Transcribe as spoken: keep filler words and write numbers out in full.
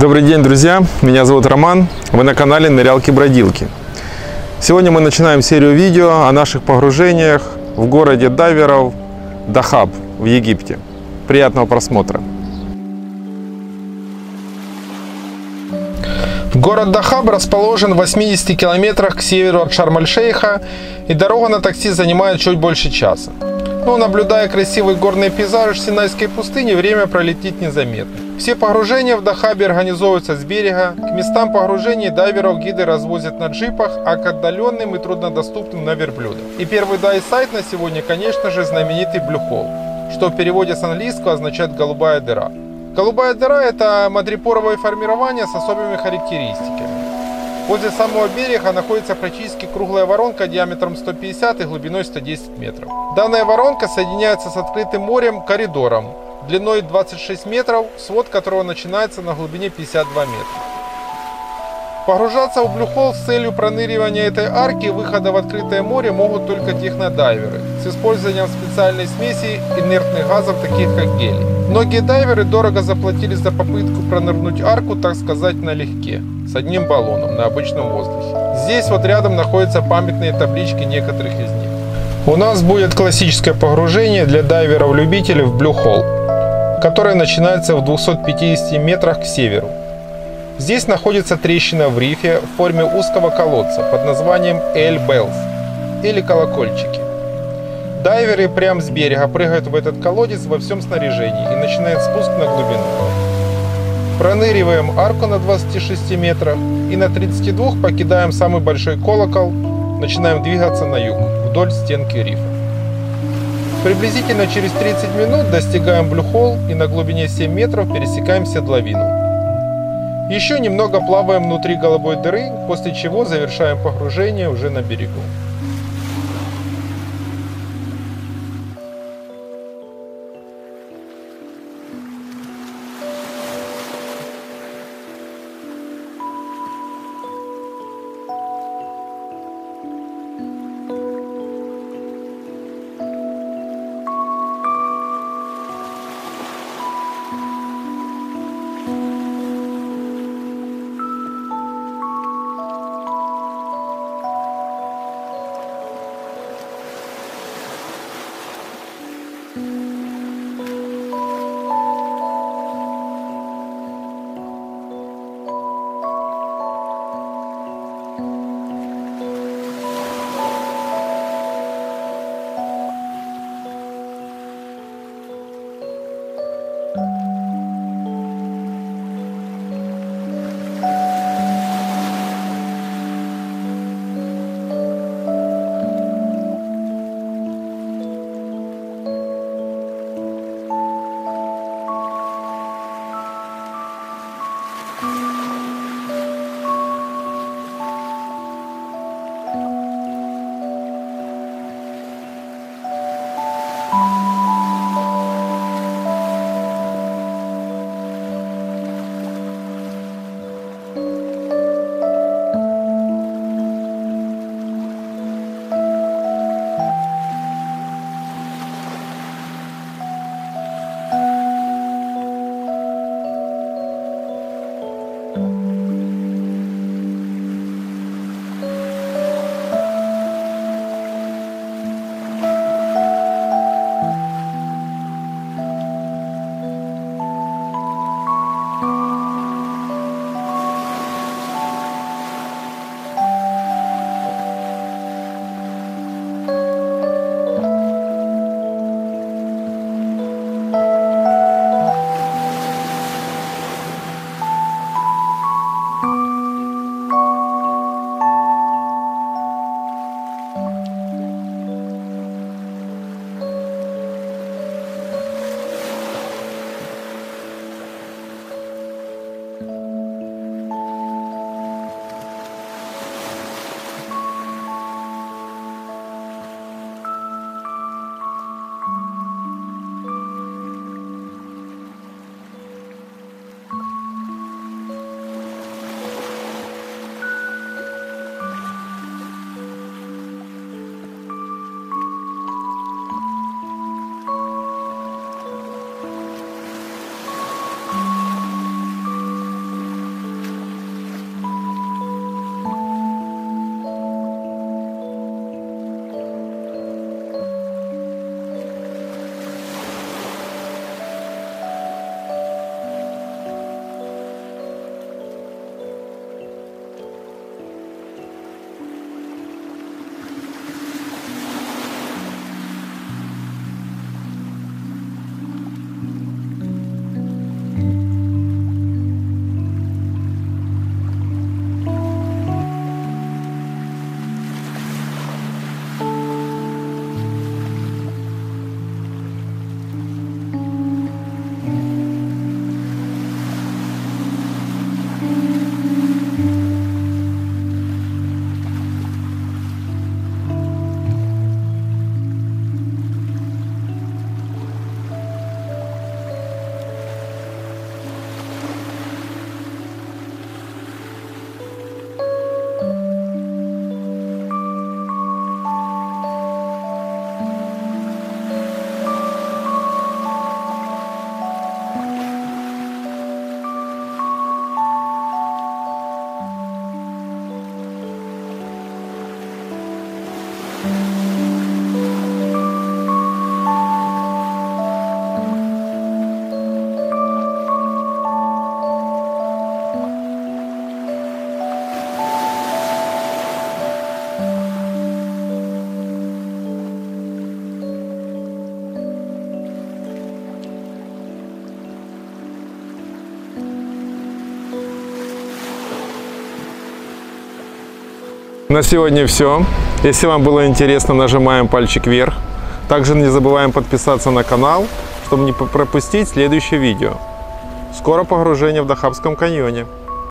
Добрый день, друзья! Меня зовут Роман, вы на канале Нырялки-Бродилки. Сегодня мы начинаем серию видео о наших погружениях в городе дайверов Дахаб в Египте. Приятного просмотра! Город Дахаб расположен в восьмидесяти километрах к северу от Шарм-эль-Шейха, и дорога на такси занимает чуть больше часа. Но, наблюдая красивый горный пейзаж Синайской пустыни, время пролетит незаметно. Все погружения в Дахабе организовываются с берега. К местам погружений дайверов гиды развозят на джипах, а к отдаленным и труднодоступным на верблюдах. И первый дайв-сайт на сегодня, конечно же, знаменитый Blue Hole, что в переводе с английского означает «голубая дыра». Голубая дыра – это мадрипоровое формирование с особыми характеристиками. Возле самого берега находится практически круглая воронка диаметром сто пятьдесят и глубиной сто десять метров. Данная воронка соединяется с открытым морем коридором длиной двадцать шесть метров, свод которого начинается на глубине пятьдесят два метра. Погружаться в Blue Hole с целью проныривания этой арки и выхода в открытое море могут только техно-дайверы с использованием специальной смеси инертных газов, таких как гелий. Многие дайверы дорого заплатили за попытку пронырнуть арку, так сказать, налегке, с одним баллоном на обычном воздухе. Здесь вот рядом находятся памятные таблички некоторых из них. У нас будет классическое погружение для дайверов-любителей в Blue Hole, которое начинается в двухстах пятидесяти метрах к северу. Здесь находится трещина в рифе в форме узкого колодца под названием Эль-Беллс или колокольчики. Дайверы прямо с берега прыгают в этот колодец во всем снаряжении и начинают спуск на глубину. Проныриваем арку на двадцати шести метрах и на тридцати двух покидаем самый большой колокол, начинаем двигаться на юг вдоль стенки рифа. Приблизительно через тридцать минут достигаем Blue Hole и на глубине семи метров пересекаем седловину. Еще немного плаваем внутри голубой дыры, после чего завершаем погружение уже на берегу. На сегодня все. Если вам было интересно, нажимаем пальчик вверх. Также не забываем подписаться на канал, чтобы не пропустить следующее видео. Скоро погружение в Дахабском каньоне.